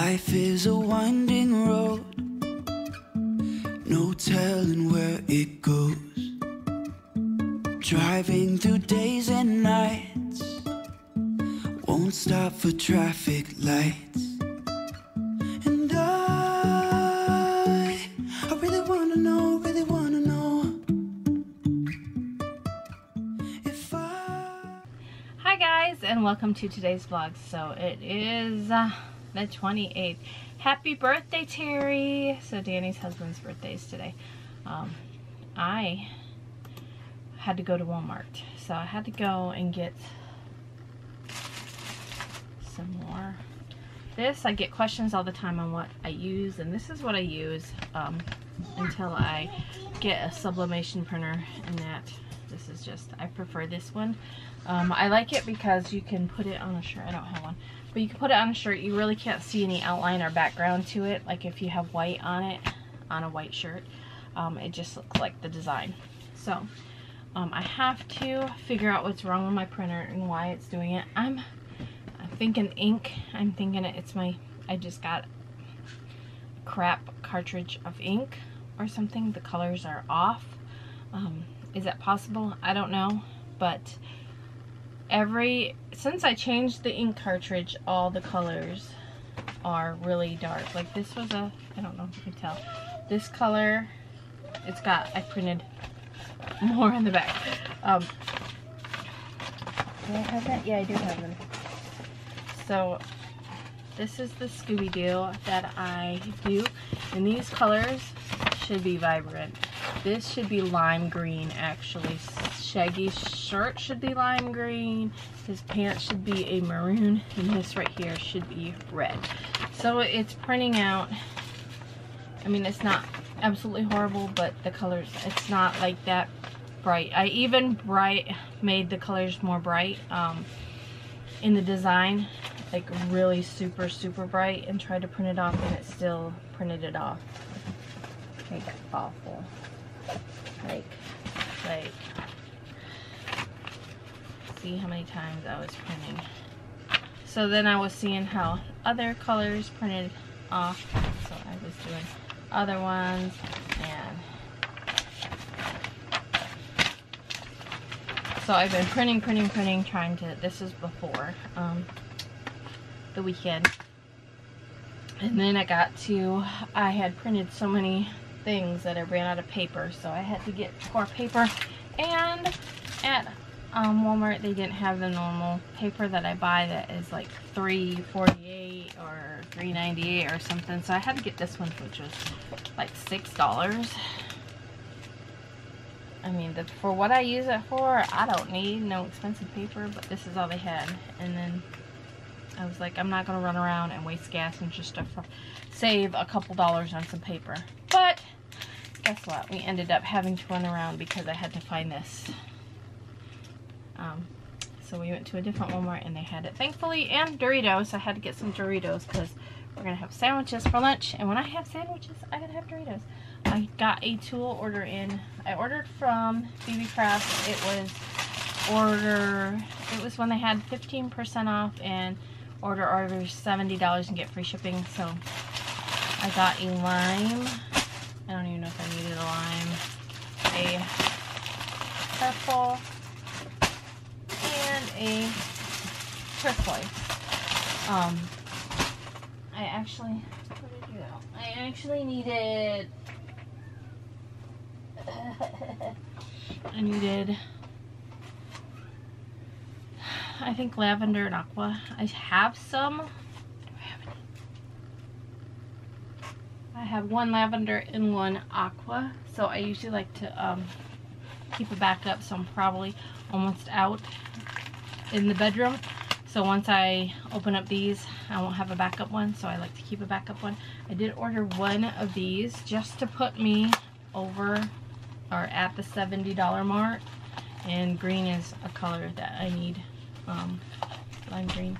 Life is a winding road, no telling where it goes. Driving through days and nights, won't stop for traffic lights. And I really wanna know if I... Hi guys, and welcome to today's vlog. So it is... the 28th. Happy birthday, Terry. So Danny's husband's birthday is today. I had to go to Walmart, so I had to go and get some more. This, I get questions all the time on what I use, and this is what I use until I get a sublimation printer, and that this is just, I prefer this one. I like it because you can put it on a shirt. I don't have one. But you can put it on a shirt. You really can't see any outline or background to it. Like if you have white on it, on a white shirt, it just looks like the design. So I have to figure out what's wrong with my printer and why it's doing it. I'm thinking ink. I'm thinking it's my, I just got a crap cartridge of ink or something. The colors are off. Is that possible? I don't know, but since I changed the ink cartridge, all the colors are really dark. Like this was a, I don't know if you can tell, this color, it's got, I printed more in the back. Do I have that? Yeah, I do have them. So this is the Scooby-Doo that I do, and these colors should be vibrant. This should be lime green, actually. Shaggy's shirt should be lime green. His pants should be a maroon. And this right here should be red. So it's printing out. I mean, it's not absolutely horrible, but the colors, it's not like that bright. I even made the colors more bright in the design. Like really super, super bright, and tried to print it off, and it still printed it off. Like awful. Like, see how many times I was printing. So then I was seeing how other colors printed off, so I was doing other ones, and so I've been printing, trying to, this is before the weekend, and then I got to, I had printed so many things that I ran out of paper, so I had to get more paper. And at Walmart, they didn't have the normal paper that I buy that is like $3.48 or $3.98 or something, so I had to get this one, which was like $6. I mean, for what I use it for, I don't need no expensive paper, but this is all they had. And then I was like, I'm not gonna run around and waste gas and just save a couple dollars on some paper. But guess what? We ended up having to run around because I had to find this. So we went to a different Walmart, and they had it, thankfully, and Doritos. I had to get some Doritos because we're going to have sandwiches for lunch. And when I have sandwiches, I gotta have Doritos. I got a tool order in. I ordered from BB Craft. It was when they had 15% off and order over $70 and get free shipping. So I got a lime. I don't even know if I needed a lime. A purple and a turquoise. I actually needed I think lavender and aqua. I have some. I have one lavender and one aqua, so I usually like to keep a backup, so I'm probably almost out in the bedroom. So once I open up these, I won't have a backup one, so I like to keep a backup one. I did order one of these just to put me over or at the $70 mark, and green is a color that I need, lime green.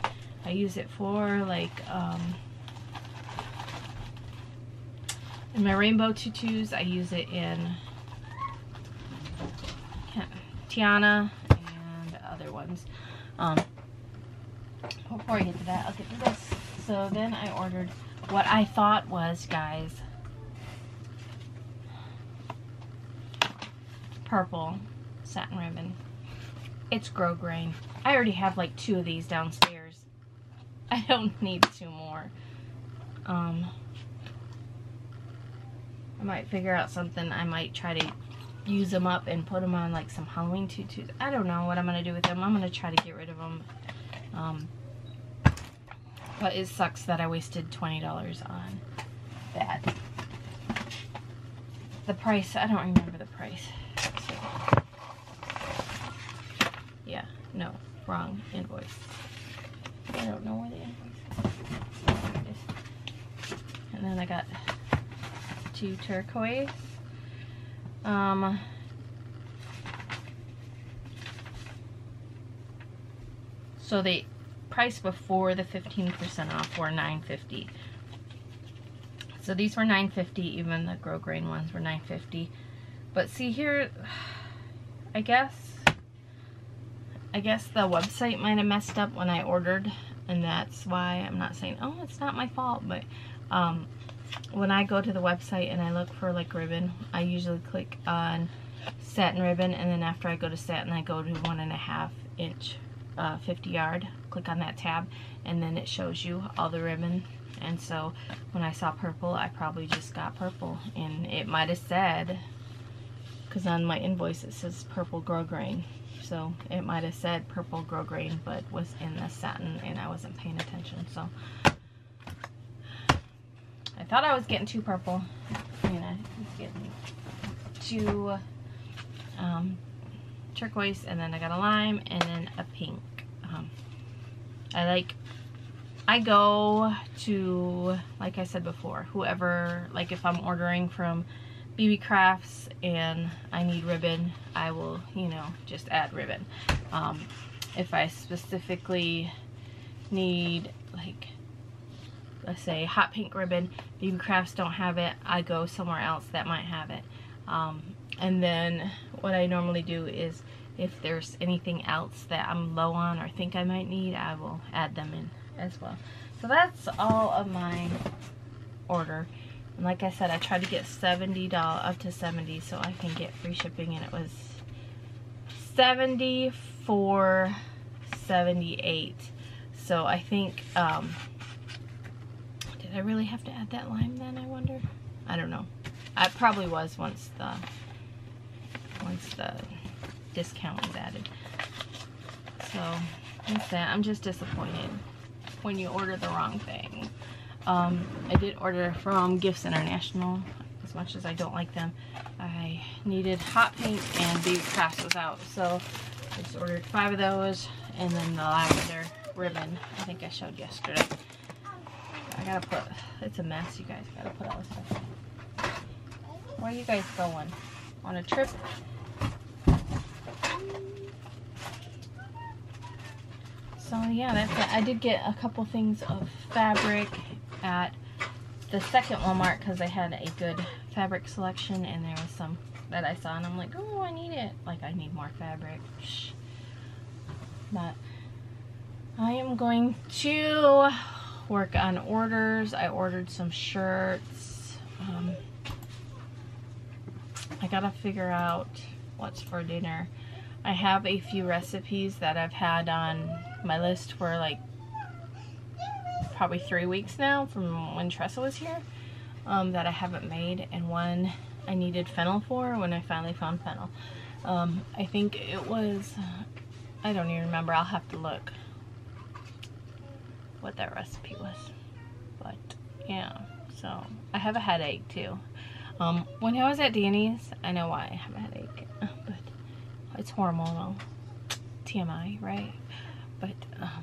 I use it for like... in my rainbow tutus, I use it in Tiana and other ones. Before I get to that, I'll get to this. So then I ordered what I thought was, guys, purple satin ribbon. It's grosgrain. I already have like 2 of these downstairs. I don't need 2 more. I might figure out something. I might try to use them up and put them on like some Halloween tutus. I don't know what I'm going to do with them. I'm going to try to get rid of them. But it sucks that I wasted $20 on that. The price, I don't remember the price. So. Yeah, no, wrong invoice. I don't know where the invoice is. And then I got 2 turquoise. So the price before the 15% off were $9.50. So these were $9.50, even the grosgrain ones were $9.50. But see here, I guess the website might have messed up when I ordered, and that's why I'm not saying, oh, it's not my fault, but when I go to the website and I look for like ribbon, I usually click on satin ribbon, and then after I go to satin, I go to 1.5 inch 50 yard, click on that tab, and then it shows you all the ribbon. And so when I saw purple, I probably just got purple, and it might have said, because on my invoice it says purple grosgrain, so it might have said purple grosgrain, but was in the satin, and I wasn't paying attention. So I thought I was getting too purple, and I was getting too turquoise, and then I got a lime, and then a pink. I go to, like I said before, whoever, like if I'm ordering from BB Crafts and I need ribbon, I will, you know, just add ribbon. If I specifically need, like, let's say hot pink ribbon, BB Crafts don't have it, I go somewhere else that might have it. And then what I normally do is, if there's anything else that I'm low on or think I might need, I will add them in as well. So that's all of my order. And like I said, I tried to get up to $70 so I can get free shipping, and it was $74.78. So I think, did I really have to add that lime then, I wonder? I don't know. I probably was once the discount was added. So that's that. I'm just disappointed when you order the wrong thing. I did order from Gifts International. As much as I don't like them, I needed hot pink, and BB Crafts was out, so I just ordered 5 of those, and then the lavender ribbon I think I showed yesterday. I gotta put, it's a mess, you guys. Gotta put all this stuff. Where are you guys going? On a trip? So yeah, that's it. I did get a couple things of fabric at the second Walmart because they had a good fabric selection, and there was some that I saw, and I'm like, oh, I need it. Like, I need more fabric. Shh. But I am going to work on orders. I ordered some shirts. I gotta figure out what's for dinner. I have a few recipes that I've had on my list for like probably 3 weeks now from when Tressa was here, that I haven't made, and one I needed fennel for when I finally found fennel. I think it was, I don't even remember, I'll have to look what that recipe was, but yeah, so I have a headache too. When I was at Danny's, I know why I have a headache, but it's hormonal, TMI, right? But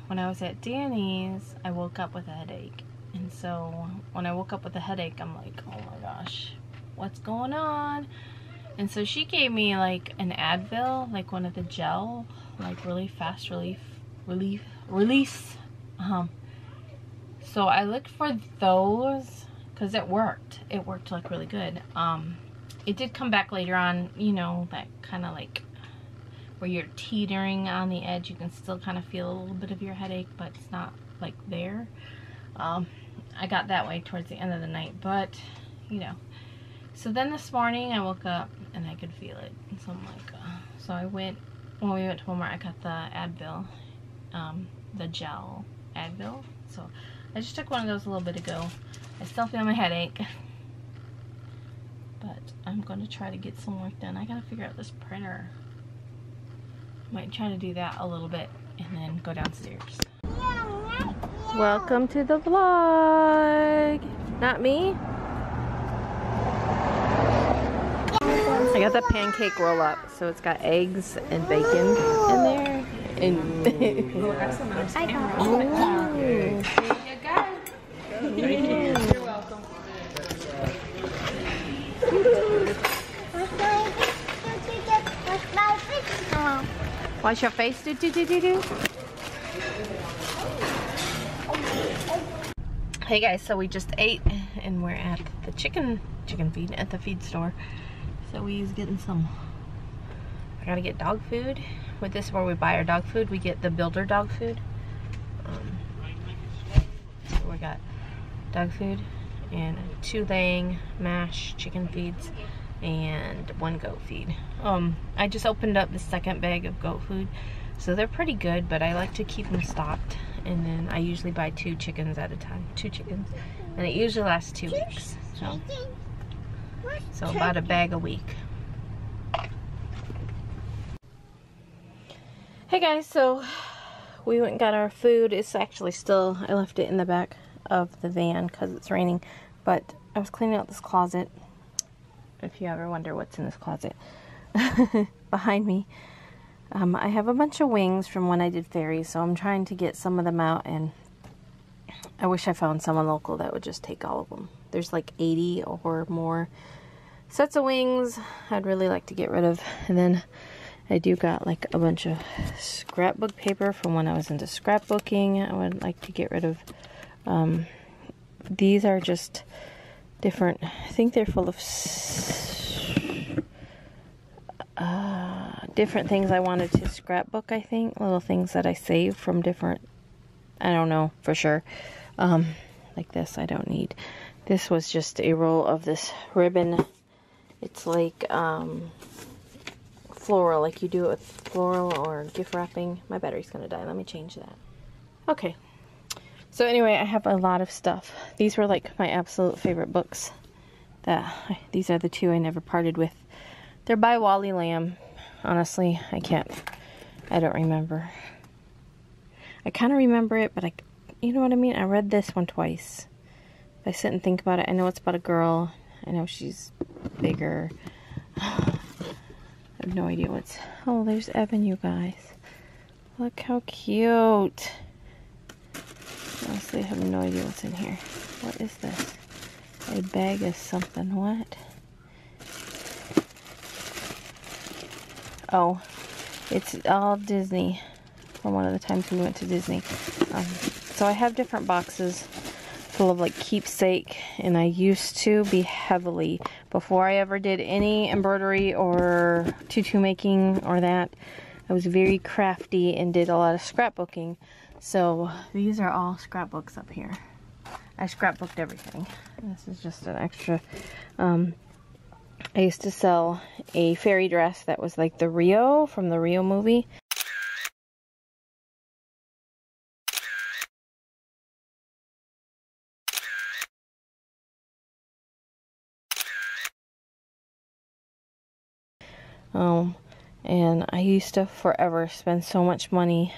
when I was at Danny's, I woke up with a headache. And so when I woke up with a headache, I'm like, oh my gosh, what's going on? And so she gave me like an Advil, like one of the gel, like really fast release. So I looked for those because it worked. It worked like really good. It did come back later on, you know, that kind of like, where you're teetering on the edge, you can still kind of feel a little bit of your headache, but it's not like there. I got that way towards the end of the night, but you know. So then this morning I woke up and I could feel it, and so I'm like, so I went, when we went to Walmart, I got the Advil, the gel Advil. So I just took one of those a little bit ago. I still feel my headache, but I'm gonna try to get some work done. I gotta figure out this printer. Might try to do that a little bit and then go downstairs. Welcome to the vlog. Not me. I got the pancake roll up, so it's got eggs and bacon in there. And You're welcome. Wash your face. Hey guys, so we just ate and we're at the chicken feed at the feed store. So we's getting some, I gotta get dog food. With this, where we buy our dog food, we get the Builder dog food. So we got dog food and 2 laying mash chicken feeds and 1 goat feed. I just opened up the 2nd bag of goat food. So they're pretty good, but I like to keep them stocked. And then I usually buy 2 chickens at a time, 2 chickens. And it usually lasts 2 weeks. So about a bag a week. Hey guys, so we went and got our food. It's actually still, I left it in the back of the van because it's raining. But I was cleaning out this closet. If you ever wonder what's in this closet behind me. I have a bunch of wings from when I did fairies, so I'm trying to get some of them out, and I wish I found someone local that would just take all of them. There's like 80 or more sets of wings I'd really like to get rid of. And then I do got like a bunch of scrapbook paper from when I was into scrapbooking. I would like to get rid of. These are just different, I think they're full of different things I wanted to scrapbook, I think. Little things that I saved from different, I don't know for sure. Like this, I don't need. This was just a roll of this ribbon. It's like floral, like you do it with floral or gift wrapping. My battery's gonna die, let me change that. Okay, so anyway, I have a lot of stuff. These were like my absolute favorite books. These are the 2 I never parted with. They're by Wally Lamb. Honestly, I don't remember. I kind of remember it, but you know what I mean? I read this one twice. If I sit and think about it, I know it's about a girl. I know she's bigger. I have no idea what's, oh, there's Evan, you guys. Look how cute. Honestly, I have no idea what's in here. What is this? A bag of something, what? Oh, it's all Disney from one of the times we went to Disney. So I have different boxes full of like keepsake, and I used to be heavily, before I ever did any embroidery or tutu making or that, I was very crafty and did a lot of scrapbooking. So these are all scrapbooks up here. I scrapbooked everything. This is just an extra. I used to sell a fairy dress that was like the Rio from the Rio movie. And I used to forever spend so much money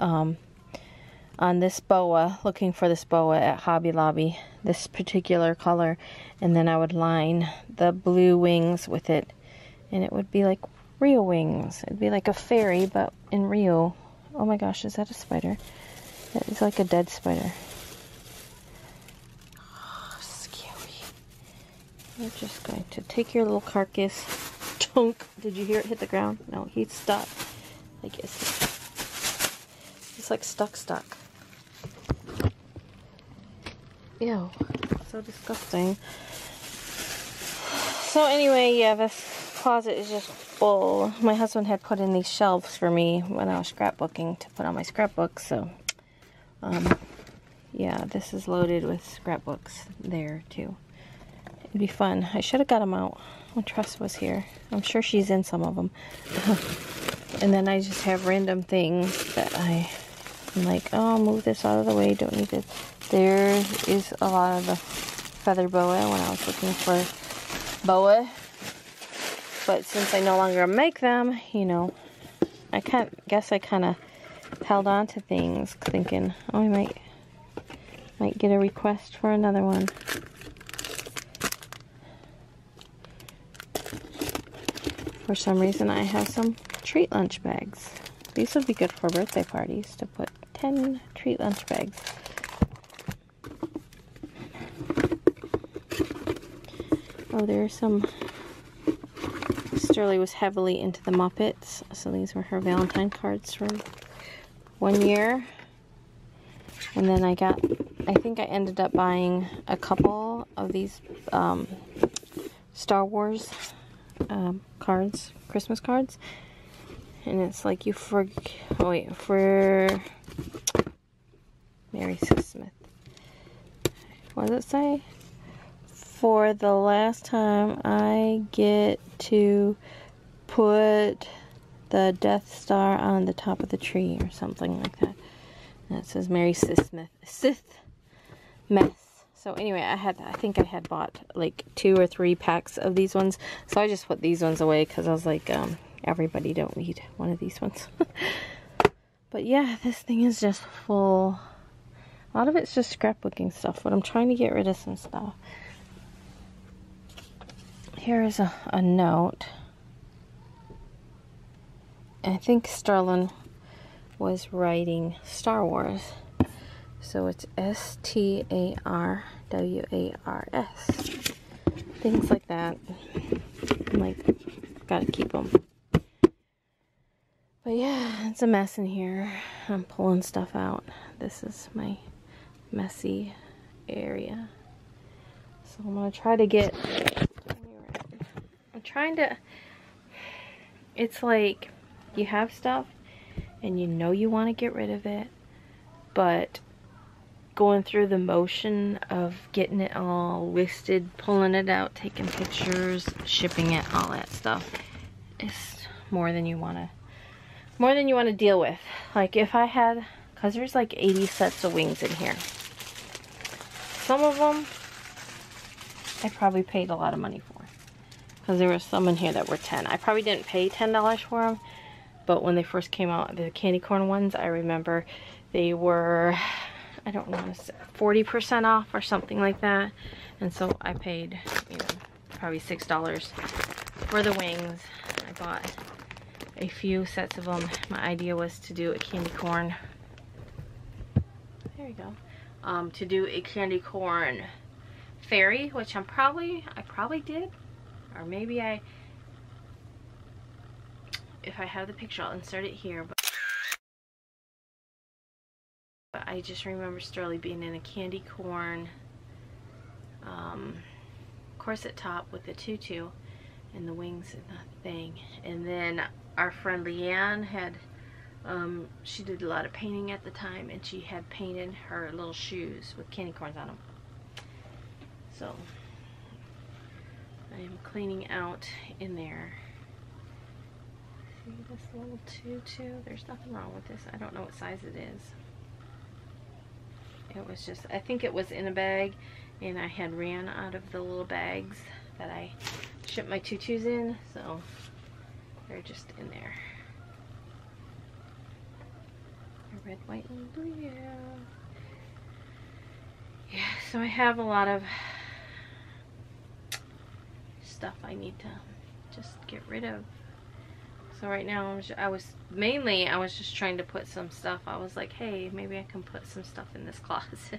on this boa, looking for this boa at Hobby Lobby, this particular color, and then I would line the blue wings with it, and it would be like Rio wings. It'd be like a fairy, but in Rio. Oh my gosh, is that a spider? That is like a dead spider. Oh, scary. We're just going to take your little carcass. Chunk. Did you hear it hit the ground? No, he stopped. Like, it's like stuck. Ew, so disgusting. So anyway, yeah, this closet is just full. My husband had put in these shelves for me when I was scrapbooking to put on my scrapbook, so Yeah, this is loaded with scrapbooks there too. It'd be fun. I should have got them out when Tress was here. I'm sure she's in some of them. And then I just have random things that I'm like, oh, move this out of the way. Don't need this. There is a lot of the feather boa when I was looking for boa. But since I no longer make them, you know, I guess I kind of held on to things thinking, oh, I might get a request for another one. For some reason, I have some treat lunch bags. These would be good for birthday parties, to put 10 treat lunch bags. Oh, there are some. Shirley was heavily into the Muppets, so these were her Valentine cards from one year. And then I think I ended up buying a couple of these Star Wars cards, Christmas cards. And it's like you for Mary Smith. What does it say? For the last time I get to put the Death Star on the top of the tree or something like that. And it says Mary Sith Mess. So anyway, I think I had bought like 2 or 3 packs of these ones. So I just put these ones away because I was like, everybody don't need one of these ones. But yeah, this thing is just full. A lot of it's just scrapbooking stuff, but I'm trying to get rid of some stuff. Here is a note. I think Starlin was writing Star Wars. So it's S-T-A-R-W-A-R-S. Things like that. I'm like, gotta keep them. But yeah, it's a mess in here. I'm pulling stuff out. This is my messy area. So I'm gonna try to get... it's like you have stuff and you know you want to get rid of it, but going through the motion of getting it all listed, pulling it out, taking pictures, shipping it, all that stuff is more than you want to deal with. Like if I had, because there's like 80 sets of wings in here. Some of them I probably paid a lot of money for. Because there were some in here that were 10. I probably didn't pay $10 for them. But when they first came out, the candy corn ones, I remember they were, I don't know, 40% off or something like that. And so I paid, you know, probably $6 for the wings. I bought a few sets of them. My idea was to do a candy corn. There you go. To do a candy corn fairy, which I probably did. Or maybe if I have the picture, I'll insert it here. But I just remember Sterling being in a candy corn corset top with a tutu and the wings and the thing. And then our friend Leanne had, she did a lot of painting at the time, and she had painted her little shoes with candy corns on them. So... I'm cleaning out in there. See this little tutu? There's nothing wrong with this. I don't know what size it is. It was just, I think it was in a bag, and I had ran out of the little bags that I shipped my tutus in, so they're just in there. A red, white, and blue, yeah. Yeah, so I have a lot of stuff I need to just get rid of. So right now I was just trying to put some stuff. I was like, hey, maybe I can put some stuff in this closet.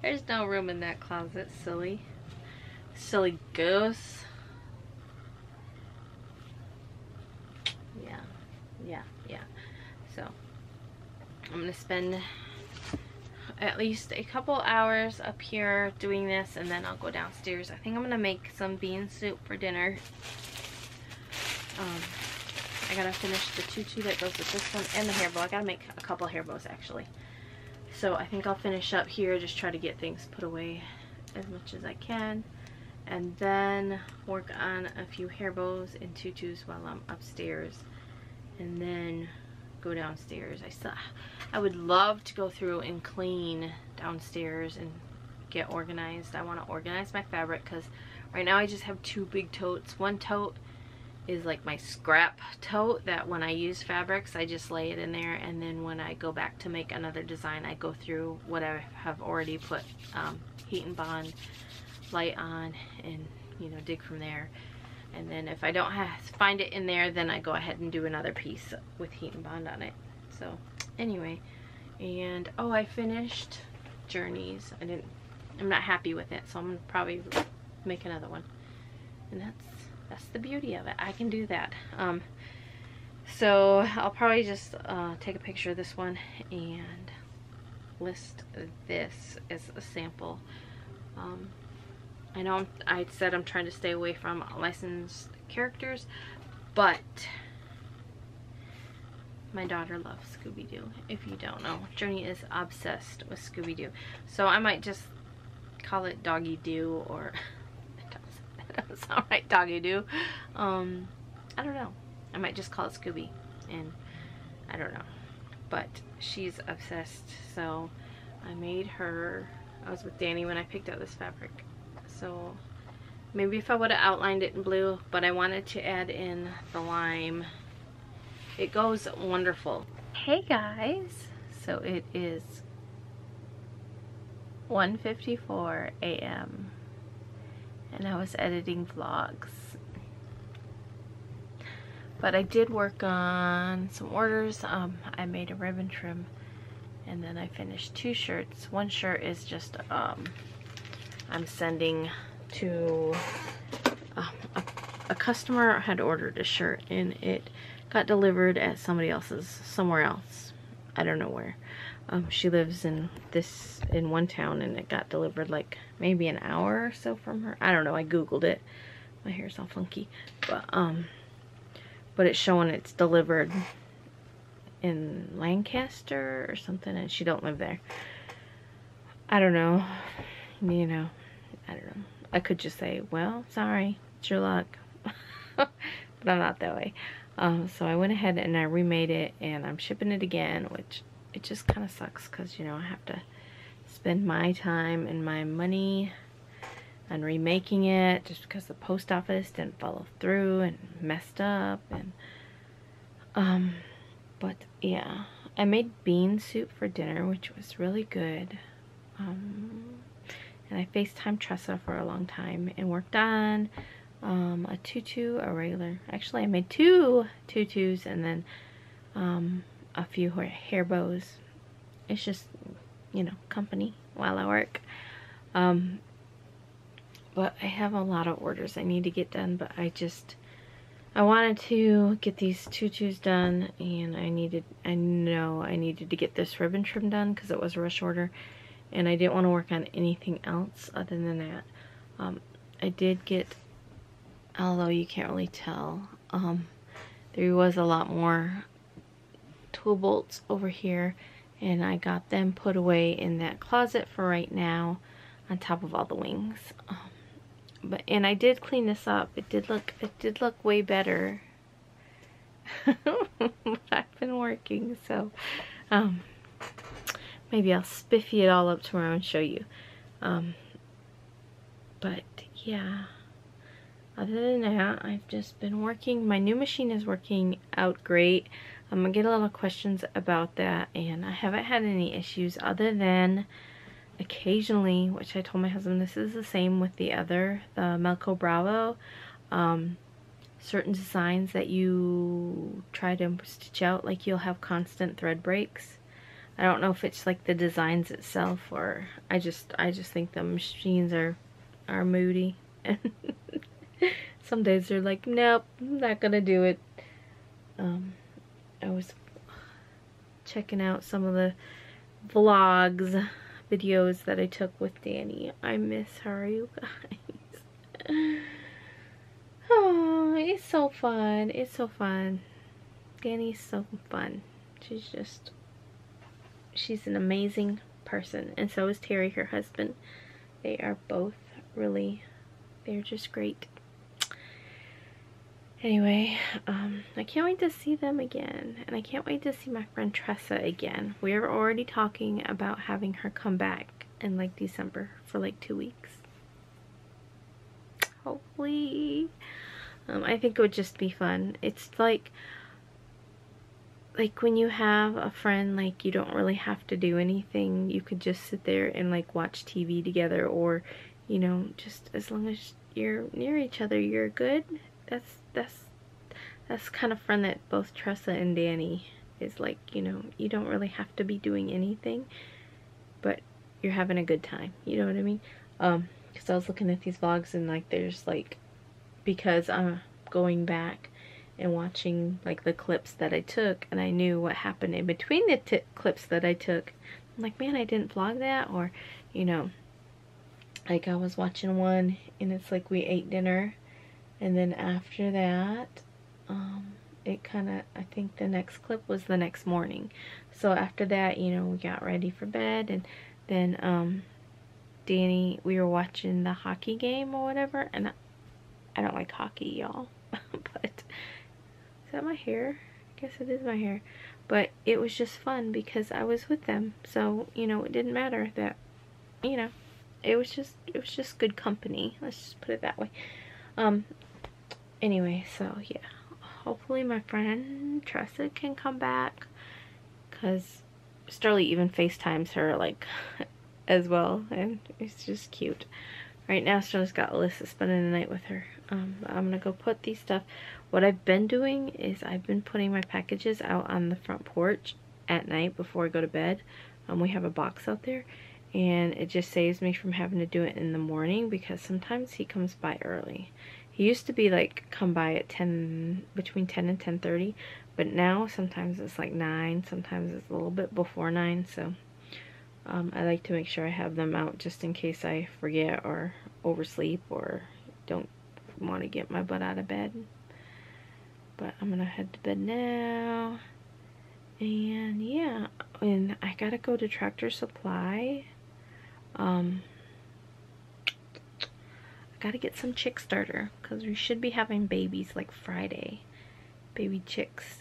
There's no room in that closet, silly goose. Yeah, so I'm gonna spend at least a couple hours up here doing this, and then I'll go downstairs. I think I'm gonna make some bean soup for dinner. I gotta finish the tutu that goes with this one and the hair bow. I gotta make a couple hair bows actually. So I think I'll finish up here, just try to get things put away as much as I can, and then work on a few hair bows and tutus while I'm upstairs, and then go downstairs. I would love to go through and clean downstairs and get organized. I want to organize my fabric because right now I just have two big totes. One tote is like my scrap tote that when I use fabrics I just lay it in there, and then when I go back to make another design I go through what I have already put Heat and Bond light on and, you know, dig from there. And then if I don't find it in there, then I go ahead and do another piece with Heat and Bond on it. So anyway, and oh, I finished Journeys. I'm not happy with it, so I'm gonna probably make another one, and that's the beauty of it. I can do that. So I'll probably just take a picture of this one and list this as a sample. I know I said I'm trying to stay away from licensed characters, but my daughter loves Scooby-Doo. If you don't know, Journey is obsessed with Scooby-Doo. So I might just call it Doggy-Doo, or that's all right, Doggy-Doo. I don't know. I might just call it Scooby, and I don't know. But she's obsessed, so I made her. I was with Danny when I picked up this fabric, so maybe if I would have outlined it in blue, but I wanted to add in the lime. It goes wonderful. Hey guys, so it is 1:54 a.m. and I was editing vlogs, but I did work on some orders. I made a ribbon trim, and then I finished two shirts. One shirt is just I'm sending to a customer had ordered a shirt, and it got delivered at somebody else's, somewhere else, I don't know where. She lives in one town, and it got delivered like maybe an hour or so from her. I don't know, I googled it. My hair's all funky, but it's showing it's delivered in Lancaster or something, and she don't live there. I don't know, you know, I don't know. I could just say, well, sorry, it's your luck, but I'm not that way. So I went ahead and I remade it, and I'm shipping it again, which it just kind of sucks because, you know, I have to spend my time and my money on remaking it just because the post office didn't follow through and messed up. And but yeah, I made bean soup for dinner, which was really good. And I FaceTimed Tressa for a long time and worked on a tutu, a regular. Actually, I made two tutus, and then a few hair bows. It's just, you know, company while I work. But I have a lot of orders I need to get done, but I wanted to get these tutus done, and I needed to get this ribbon trim done because it was a rush order, and I didn't want to work on anything else other than that. I did get, although you can't really tell, there was a lot more tool bolts over here, and I got them put away in that closet for right now on top of all the wings. And I did clean this up. It did look way better. But I've been working, so maybe I'll spiffy it all up tomorrow and show you. But yeah, other than that, I've just been working. My new machine is working out great. I'm gonna get a lot of questions about that, and I haven't had any issues other than occasionally, which I told my husband this is the same with the Melco Bravo. Certain designs that you try to stitch out, like you'll have constant thread breaks. I don't know if it's like the designs itself, or I just think the machines are moody. Some days they're like, nope, I'm not gonna do it. I was checking out some of the videos that I took with Danny. I miss her, you guys. Oh, it's so fun. It's so fun. Danny's so fun. She's just She's an amazing person, and so is Terry, her husband. They are both really, they're just great. Anyway, I can't wait to see them again, and I can't wait to see my friend Tressa again. We're already talking about having her come back in like December for like 2 weeks. Hopefully. I think it would just be fun. It's like when you have a friend, like you don't really have to do anything. You could just sit there and like watch TV together, or you know, just as long as you're near each other, you're good. That's kind of fun that both Tressa and Danny is like, you know, you don't really have to be doing anything, but you're having a good time. You know what I mean? Because I was looking at these vlogs and like there's like, because I'm going back and watching like the clips that I took, and I knew what happened in between the clips that I took. I'm like, man, I didn't vlog that, or you know, like I was watching one and it's like we ate dinner. And then after that, it kind of, I think the next clip was the next morning. So after that, you know, we got ready for bed, and then Danny, we were watching the hockey game or whatever, and I don't like hockey, y'all, but is that my hair? I guess it is my hair. But it was just fun because I was with them, so, you know, it didn't matter that, you know, it was just good company. Let's just put it that way. Anyway, so yeah, hopefully my friend Tressa can come back, because Starly even FaceTimes her like as well, and it's just cute. Right now Starly's got Alyssa spending the night with her. I'm gonna go put these stuff. What I've been doing is I've been putting my packages out on the front porch at night before I go to bed. We have a box out there, and it just saves me from having to do it in the morning, because sometimes he comes by early. He used to be like come by at 10, between 10 and 10:30, but now sometimes it's like 9, sometimes it's a little bit before 9, so I like to make sure I have them out just in case I forget or oversleep or don't want to get my butt out of bed. But I'm gonna head to bed now, and yeah, and I gotta go to Tractor Supply. I gotta get some chick starter, because we should be having babies like Friday, baby chicks,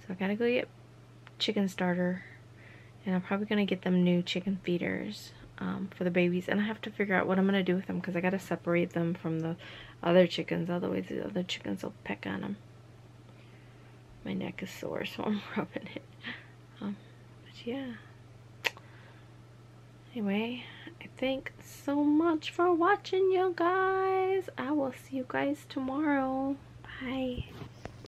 so I gotta go get chicken starter, and I'm probably gonna get them new chicken feeders for the babies, and I have to figure out what I'm gonna do with them, because I gotta separate them from the other chickens, otherwise the other chickens will peck on them. My neck is sore, so I'm rubbing it. But yeah. Anyway, I thank so much for watching, you guys. I will see you guys tomorrow. Bye.